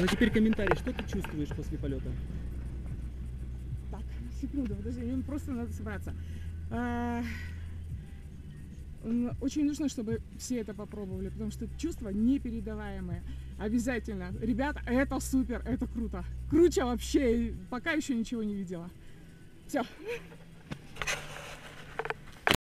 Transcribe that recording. Ну теперь комментарий, что ты чувствуешь после полета? Так, секунду, подожди, мне просто надо собраться. Очень нужно, чтобы все это попробовали, потому что чувства непередаваемые. Обязательно. Ребята, это супер, это круто. Круче вообще, пока еще ничего не видела. Все.